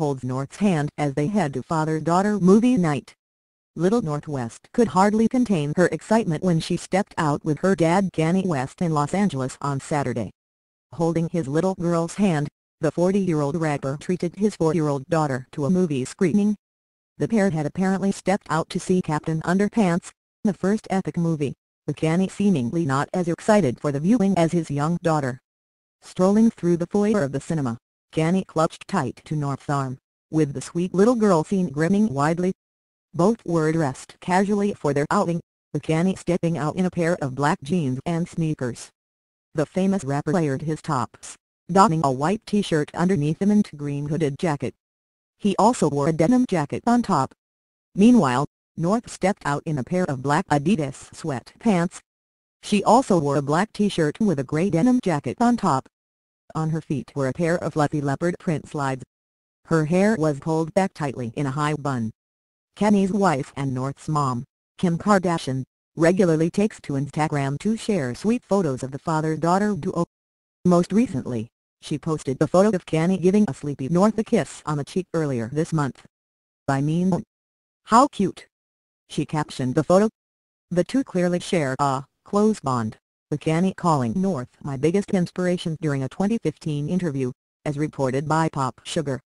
holds North's hand as they head to father-daughter movie night. Little North West could hardly contain her excitement when she stepped out with her dad Kanye West in Los Angeles on Saturday. Holding his little girl's hand, the 40-year-old rapper treated his 4-year-old daughter to a movie screening. The pair had apparently stepped out to see Captain Underpants, the first epic movie, with Kanye seemingly not as excited for the viewing as his young daughter. Strolling through the foyer of the cinema, Kanye clutched tight to North's arm, with the sweet little girl seen grinning widely. Both were dressed casually for their outing, with Kanye stepping out in a pair of black jeans and sneakers. The famous rapper layered his tops, donning a white t-shirt underneath him and green hooded jacket. He also wore a denim jacket on top. Meanwhile, North stepped out in a pair of black Adidas sweatpants. She also wore a black t-shirt with a grey denim jacket on top. On her feet were a pair of fluffy leopard print slides. Her hair was pulled back tightly in a high bun. Kanye's wife and North's mom, Kim Kardashian, regularly takes to Instagram to share sweet photos of the father-daughter duo. Most recently, she posted the photo of Kanye giving a sleepy North a kiss on the cheek earlier this month. "I mean, how cute," she captioned the photo. The two clearly share a close bond, with Kanye calling North "my biggest inspiration" during a 2015 interview, as reported by Pop Sugar.